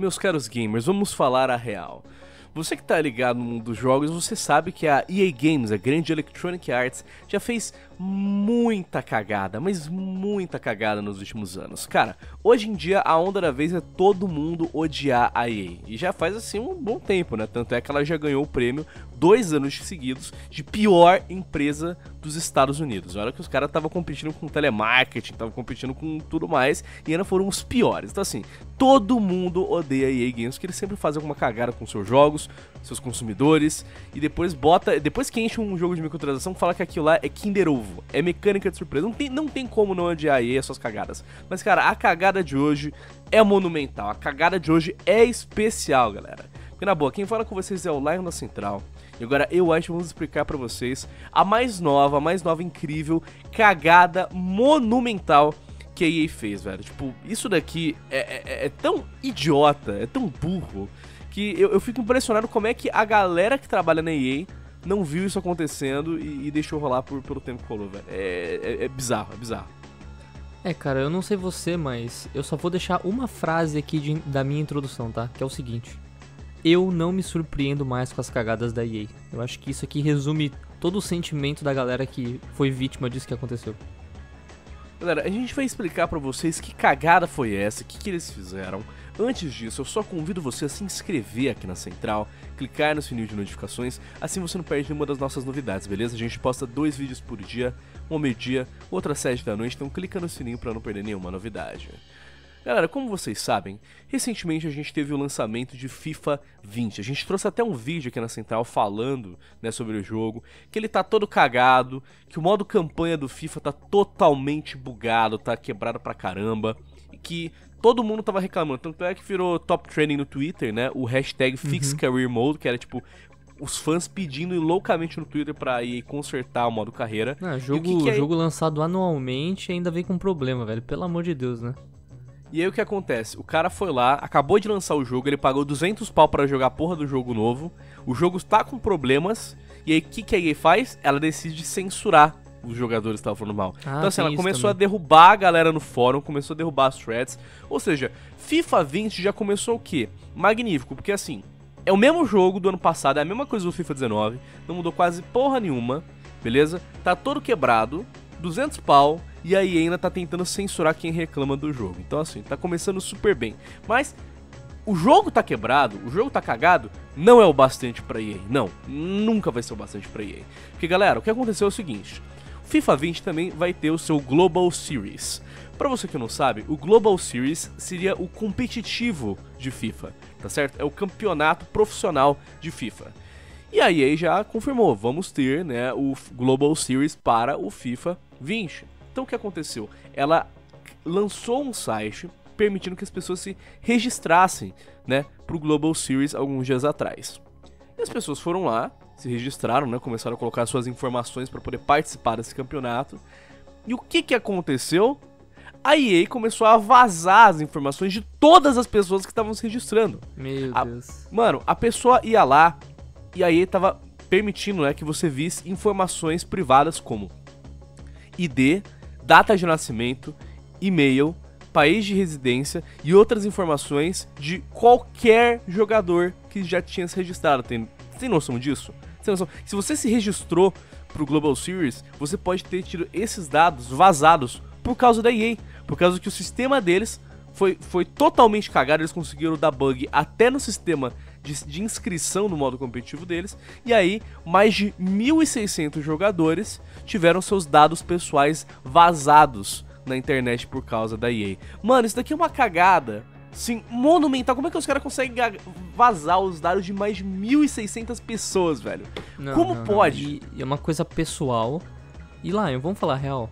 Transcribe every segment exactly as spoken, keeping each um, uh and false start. Meus caros gamers, vamos falar a real. Você que tá ligado no mundo dos jogos, você sabe que a E A Games, a grande Electronic Arts, já fez muita cagada, mas muita cagada nos últimos anos. Cara, hoje em dia a onda da vez é todo mundo odiar a E A, e já faz assim um bom tempo, né? Tanto é que ela já ganhou o prêmio dois anos seguidos de pior empresa dos Estados Unidos. Olha que os caras estavam competindo com telemarketing, estavam competindo com tudo mais, e ainda foram os piores. Então assim, todo mundo odeia a E A Games, que eles sempre fazem alguma cagada com seus jogos, seus consumidores, e depois bota, depois que enche um jogo de microtransação, fala que aquilo lá é Kinder Ovo, é mecânica de surpresa. Não tem, não tem como não odiar a E A e as suas cagadas. Mas cara, a cagada de hoje é monumental, a cagada de hoje é especial, galera. Porque na boa, quem fala com vocês é o Lion da Central. E agora eu acho que vamos explicar pra vocês a mais nova, a mais nova incrível cagada monumental que a E A fez, velho. Tipo, isso daqui é, é, é tão idiota, é tão burro, que eu, eu fico impressionado como é que a galera que trabalha na E A não viu isso acontecendo e, e deixou rolar por, pelo tempo que rolou, velho. É, é, é bizarro, é bizarro. É, cara, eu não sei você, mas eu só vou deixar uma frase aqui de, da minha introdução, tá? Que é o seguinte: eu não me surpreendo mais com as cagadas da E A. Eu acho que isso aqui resume todo o sentimento da galera que foi vítima disso que aconteceu. Galera, a gente vai explicar pra vocês que cagada foi essa, o que, que eles fizeram. Antes disso, eu só convido você a se inscrever aqui na Central, clicar no sininho de notificações, assim você não perde nenhuma das nossas novidades, beleza? A gente posta dois vídeos por dia, um ao meio-dia, outro às sete da noite, então clica no sininho pra não perder nenhuma novidade. Galera, como vocês sabem, recentemente a gente teve o lançamento de FIFA vinte. A gente trouxe até um vídeo aqui na Central falando, né, sobre o jogo, que ele tá todo cagado, que o modo campanha do FIFA tá totalmente bugado, tá quebrado pra caramba, e que todo mundo tava reclamando. Tanto é que virou top trending no Twitter, né, o hashtag FixCareerMode, que era tipo os fãs pedindo loucamente no Twitter pra E A consertar o modo carreira. Ah, jogo, e o que que é... jogo lançado anualmente ainda vem com problema, velho, pelo amor de Deus, né? E aí o que acontece? O cara foi lá, acabou de lançar o jogo, ele pagou duzentos pau pra jogar a porra do jogo novo, o jogo tá com problemas, e aí o que, que a E A faz? Ela decide censurar os jogadores que estavam falando mal. Ah, então assim, ela começou também a derrubar a galera no fórum, começou a derrubar as threads, ou seja, FIFA vinte já começou o quê? Magnífico, porque assim, é o mesmo jogo do ano passado, é a mesma coisa do FIFA dezenove, não mudou quase porra nenhuma, beleza? Tá todo quebrado, duzentos pau... E aí ainda tá tentando censurar quem reclama do jogo. Então assim, tá começando super bem. Mas o jogo tá quebrado, o jogo tá cagado, não é o bastante pra E A. Não, nunca vai ser o bastante pra E A. Porque galera, o que aconteceu é o seguinte: o FIFA vinte também vai ter o seu Global Series. Pra você que não sabe, o Global Series seria o competitivo de FIFA, tá certo? É o campeonato profissional de FIFA. E a E A já confirmou, vamos ter, né, o Global Series para o FIFA vinte. Então o que aconteceu? Ela lançou um site permitindo que as pessoas se registrassem, né, pro Global Series alguns dias atrás. E as pessoas foram lá, se registraram, né, começaram a colocar suas informações para poder participar desse campeonato. E o que que aconteceu? A E A começou a vazar as informações de todas as pessoas que estavam se registrando. Meu a, Deus. Mano, a pessoa ia lá e a E A tava permitindo, né, que você visse informações privadas como I D, data de nascimento, e-mail, país de residência e outras informações de qualquer jogador que já tinha se registrado. Tem, tem noção disso? Tem noção? Se você se registrou pro Global Series, você pode ter tido esses dados vazados por causa da E A, por causa que o sistema deles foi, foi totalmente cagado, eles conseguiram dar bug até no sistema de, de inscrição no modo competitivo deles, e aí mais de mil e seiscentos jogadores tiveram seus dados pessoais vazados na internet por causa da E A. Mano, isso daqui é uma cagada, sim, monumental. Como é que os caras conseguem vazar os dados de mais de mil e seiscentas pessoas, velho? Não, como não, pode? Não. E é uma coisa pessoal. E lá, vamos falar a real,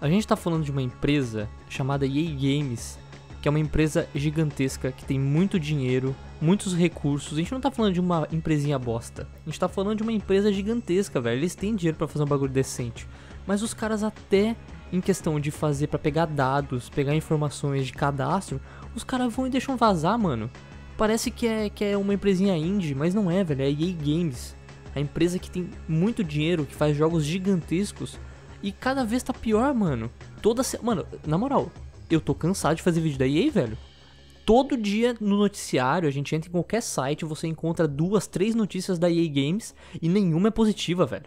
a gente tá falando de uma empresa chamada E A Games, que é uma empresa gigantesca, que tem muito dinheiro, muitos recursos. A gente não tá falando de uma empresinha bosta, a gente tá falando de uma empresa gigantesca, velho. Eles têm dinheiro pra fazer um bagulho decente. Mas os caras até, em questão de fazer pra pegar dados, pegar informações de cadastro, os caras vão e deixam vazar, mano. Parece que é, que é uma empresinha indie, mas não é, velho. É E A Games, a empresa que tem muito dinheiro, que faz jogos gigantescos, e cada vez tá pior, mano. Toda se... Mano, na moral, eu tô cansado de fazer vídeo da E A, velho. todo dia no noticiário, a gente entra em qualquer site, você encontra duas, três notícias da E A Games e nenhuma é positiva, velho.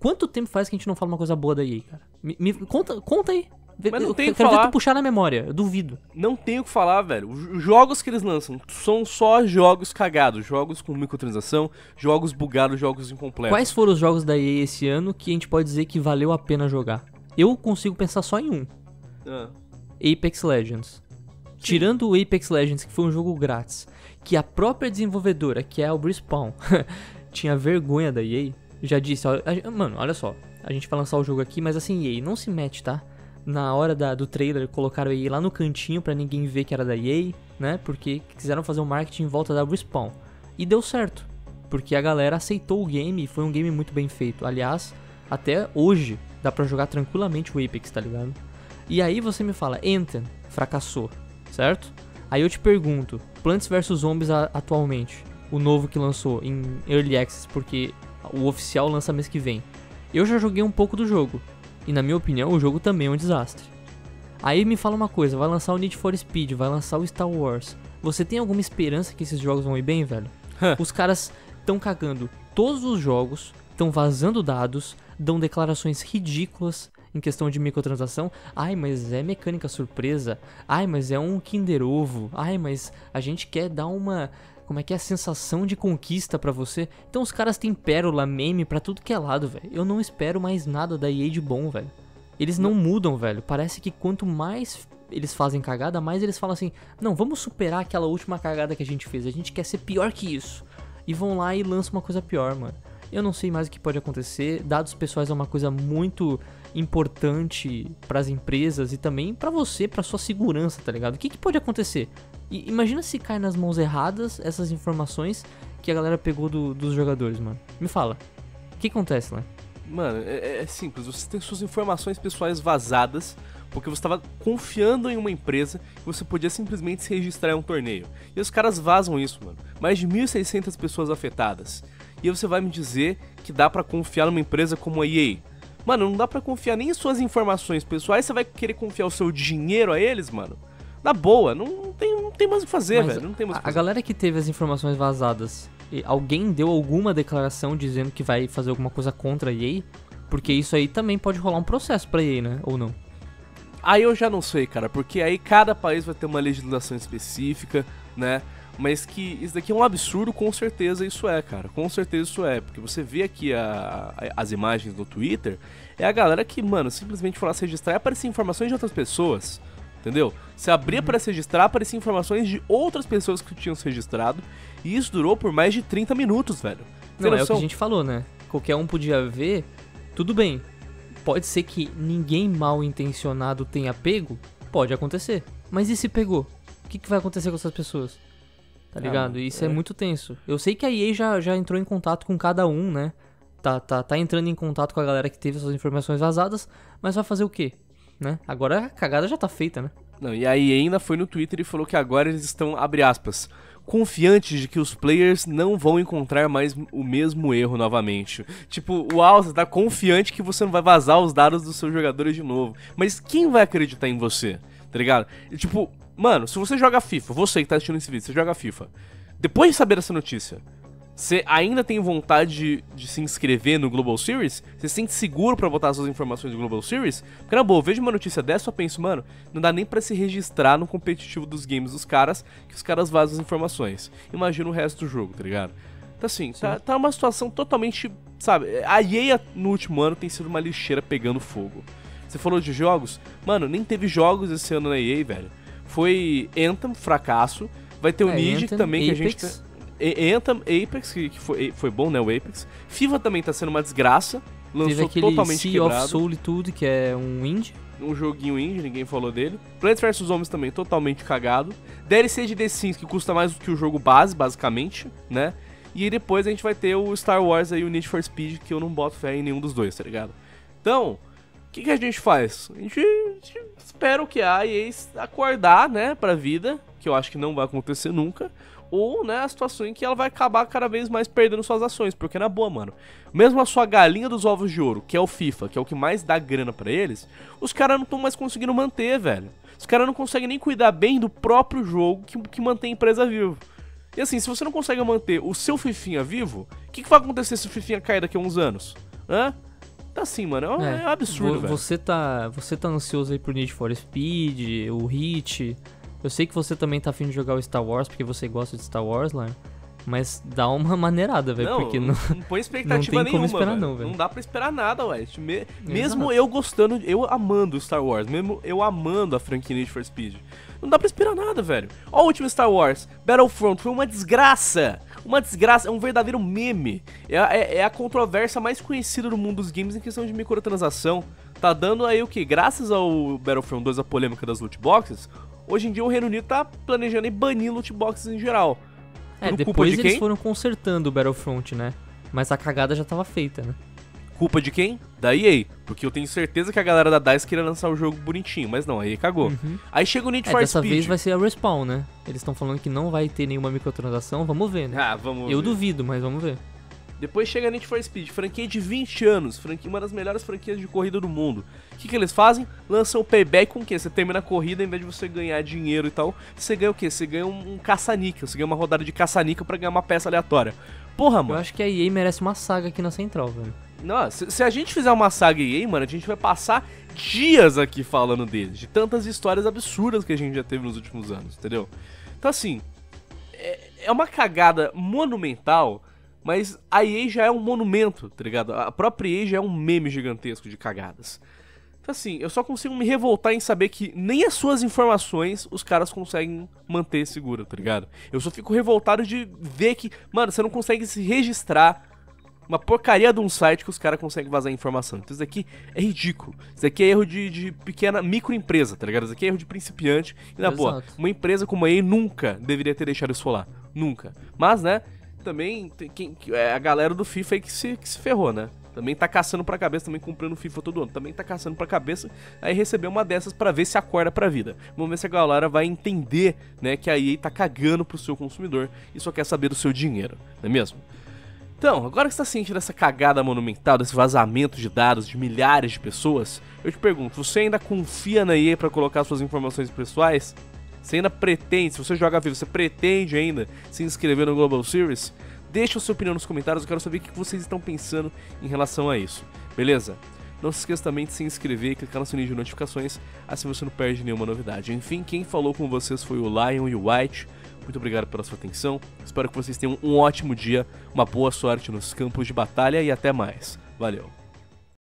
Quanto tempo faz que a gente não fala uma coisa boa da E A, cara? Me, me, conta, conta aí. Mas não tem o que falar. Eu quero puxar na memória, eu duvido. Não tem o que falar, velho. Os jogos que eles lançam são só jogos cagados, jogos com microtransação, jogos bugados, jogos incompletos. Quais foram os jogos da E A esse ano que a gente pode dizer que valeu a pena jogar? Eu consigo pensar só em um. Ah. Apex Legends. Sim. Tirando o Apex Legends, que foi um jogo grátis, que a própria desenvolvedora, que é o Respawn, tinha vergonha da E A, já disse, ó, a, mano, olha só, a gente vai lançar o jogo aqui, mas assim, E A, não se mete, tá? Na hora da, do trailer, colocaram a E A lá no cantinho pra ninguém ver que era da E A, né? Porque quiseram fazer um marketing em volta da Respawn. E deu certo, porque a galera aceitou o game e foi um game muito bem feito. Aliás, até hoje dá pra jogar tranquilamente o Apex, tá ligado? E aí você me fala, Anthem fracassou, certo? Aí eu te pergunto, Plants vs Zombies a, atualmente, o novo que lançou em Early Access, porque o oficial lança mês que vem. Eu já joguei um pouco do jogo. E na minha opinião, o jogo também é um desastre. Aí me fala uma coisa, vai lançar o Need for Speed, vai lançar o Star Wars. Você tem alguma esperança que esses jogos vão ir bem, velho? Os caras estão cagando todos os jogos, estão vazando dados, dão declarações ridículas em questão de microtransação. Ai, mas é mecânica surpresa. Ai, mas é um Kinder Ovo. Ai, mas a gente quer dar uma... Como é que é a sensação de conquista pra você? Então os caras têm pérola, meme pra tudo que é lado, velho. Eu não espero mais nada da E A de bom, velho. Eles não, não mudam, velho. Parece que quanto mais eles fazem cagada, mais eles falam assim... Não, vamos superar aquela última cagada que a gente fez. A gente quer ser pior que isso. E vão lá e lançam uma coisa pior, mano. Eu não sei mais o que pode acontecer. Dados pessoais é uma coisa muito importante pras empresas e também pra você, pra sua segurança, tá ligado? O que, que pode acontecer? E imagina se cai nas mãos erradas essas informações que a galera pegou do, dos jogadores, mano. Me fala, o que acontece, né? Mano, é, é simples, você tem suas informações pessoais vazadas porque você estava confiando em uma empresa que você podia simplesmente se registrar em um torneio. E os caras vazam isso, mano. Mais de mil e seiscentas pessoas afetadas. E aí você vai me dizer que dá pra confiar numa empresa como a E A? Mano, não dá pra confiar nem em suas informações pessoais, você vai querer confiar o seu dinheiro a eles, mano? Na boa, não tem, não tem mais o que fazer, mas velho. Não tem mais o que fazer. A galera que teve as informações vazadas, alguém deu alguma declaração dizendo que vai fazer alguma coisa contra a E A? Porque isso aí também pode rolar um processo pra E A, né? Ou não? Aí eu já não sei, cara, porque aí cada país vai ter uma legislação específica, né? Mas que isso daqui é um absurdo, com certeza isso é, cara. Com certeza isso é, porque você vê aqui a, a, as imagens do Twitter, é a galera que, mano, simplesmente foi lá se registrar e aparecer informações de outras pessoas. Entendeu? Você abria para se registrar, apareciam informações de outras pessoas que tinham se registrado. E isso durou por mais de trinta minutos, velho. Não, é o que a gente falou, né? Qualquer um podia ver, tudo bem. Pode ser que ninguém mal intencionado tenha pego, pode acontecer. Mas e se pegou? O que, que vai acontecer com essas pessoas? Tá ligado? Isso é muito tenso. Eu sei que a E A já, já entrou em contato com cada um, né? Tá, tá, tá entrando em contato com a galera que teve essas informações vazadas, mas vai fazer o quê? Né? Agora a cagada já tá feita, né? Não, e aí ainda foi no Twitter e falou que agora eles estão, abre aspas, confiantes de que os players não vão encontrar mais o mesmo erro novamente. Tipo, uau, você tá confiante que você não vai vazar os dados dos seus jogadores de novo. Mas quem vai acreditar em você? Tá ligado? E, tipo, mano, se você joga FIFA, você que tá assistindo esse vídeo, você joga FIFA. Depois de saber essa notícia, você ainda tem vontade de, de se inscrever no Global Series? Você se sente seguro pra botar suas informações no Global Series? Porque na boa, eu vejo uma notícia dessa e só penso, mano, não dá nem pra se registrar no competitivo dos games dos caras, que os caras vazam as informações. Imagina o resto do jogo, tá ligado? Então assim, tá, tá uma situação totalmente, sabe, a E A no último ano tem sido uma lixeira pegando fogo. Você falou de jogos? Mano, nem teve jogos esse ano na E A, velho. Foi Anthem, fracasso. Vai ter o é, Need também, Apex. Que a gente... Tá... Anthem, Apex, que foi, foi bom, né, o Apex. FIFA também tá sendo uma desgraça. Lançou totalmente sea quebrado. Sea of Solitude, que é um indie. Um joguinho indie, ninguém falou dele. Plants versus Zombies também, totalmente cagado. D L C de The Sims, que custa mais do que o jogo base, basicamente, né. E aí depois a gente vai ter o Star Wars aí, o Need for Speed, que eu não boto fé em nenhum dos dois, tá ligado? Então... O que, que a gente faz? A gente, a gente espera o que há e acordar, né, pra vida, que eu acho que não vai acontecer nunca, ou, né, a situação em que ela vai acabar cada vez mais perdendo suas ações, porque na boa, mano, mesmo a sua galinha dos ovos de ouro, que é o FIFA, que é o que mais dá grana pra eles, os caras não estão mais conseguindo manter, velho. Os caras não conseguem nem cuidar bem do próprio jogo que, que mantém a empresa viva. E assim, se você não consegue manter o seu fifinha vivo, o que, que vai acontecer se o fifinha cair daqui a uns anos? Hã? Tá assim, mano, é, é um absurdo, velho. Você tá, você tá ansioso aí por Need for Speed, o Hit. Eu sei que você também tá afim de jogar o Star Wars, porque você gosta de Star Wars, lá. Mas dá uma maneirada, velho, porque não... Não põe expectativa nenhuma, não tem como esperar, não, velho. Não dá pra esperar nada, ué. Me, mesmo eu gostando, eu amando Star Wars, mesmo eu amando a franquia Need for Speed, não dá pra esperar nada, velho. Ó, o último Star Wars, Battlefront, foi uma desgraça. Uma desgraça, é um verdadeiro meme. É, é, é a controvérsia mais conhecida do mundo dos games em questão de microtransação. Tá dando aí o que? Graças ao Battlefront dois, a polêmica das loot boxes, hoje em dia o Reino Unido tá planejando e banir loot boxes em geral. É, depois culpa de eles quem? Foram consertando o Battlefront, né? Mas a cagada já tava feita, né? Culpa de quem? Da E A. Porque eu tenho certeza que a galera da DICE queria lançar o jogo bonitinho, mas não, aí cagou. Uhum. Aí chega o Need for Speed. Dessa vez vai ser a Respawn, né? Eles estão falando que não vai ter nenhuma microtransação, vamos ver, né? Ah, vamos Eu ver. duvido, mas vamos ver. Depois chega a Need for Speed, franquia de vinte anos, franquia, uma das melhores franquias de corrida do mundo. O que, que eles fazem? Lançam o payback com o quê? Você termina a corrida, em vez de você ganhar dinheiro e tal, você ganha o quê? Você ganha um, um caça-níquel, você ganha uma rodada de caça-níquel pra ganhar uma peça aleatória. Porra, mano. Eu acho que a E A merece uma saga aqui na Central, velho. Não, se, se a gente fizer uma saga E A, mano, a gente vai passar dias aqui falando deles, de tantas histórias absurdas que a gente já teve nos últimos anos, entendeu? Então assim, é, é uma cagada monumental. Mas a E A já é um monumento, tá ligado? A própria E A já é um meme gigantesco de cagadas. Então assim, eu só consigo me revoltar em saber que nem as suas informações os caras conseguem manter segura, tá ligado? Eu só fico revoltado de ver que, mano, você não consegue se registrar uma porcaria de um site que os caras conseguem vazar informação. Então isso daqui é ridículo. Isso daqui é erro de, de pequena microempresa, tá ligado? Isso daqui é erro de principiante. E na Exato. boa, uma empresa como a E A nunca deveria ter deixado isso rolar. Nunca. Mas, né... Também quem, é a galera do FIFA aí que se, que se ferrou, né? Também tá caçando pra cabeça, também comprando FIFA todo ano. Também tá caçando pra cabeça, aí recebeu uma dessas pra ver se acorda pra vida. Vamos ver se a galera vai entender, né, que a E A tá cagando pro seu consumidor e só quer saber do seu dinheiro, não é mesmo? Então, agora que você tá ciente dessa cagada monumental, desse vazamento de dados de milhares de pessoas, eu te pergunto, você ainda confia na E A pra colocar suas informações pessoais? Você ainda pretende, se você joga vivo, você pretende ainda se inscrever no Global Series? Deixa a sua opinião nos comentários, eu quero saber o que vocês estão pensando em relação a isso, beleza? Não se esqueça também de se inscrever e clicar no sininho de notificações, assim você não perde nenhuma novidade. Enfim, quem falou com vocês foi o Lion e o White, muito obrigado pela sua atenção, espero que vocês tenham um ótimo dia, uma boa sorte nos campos de batalha e até mais, valeu!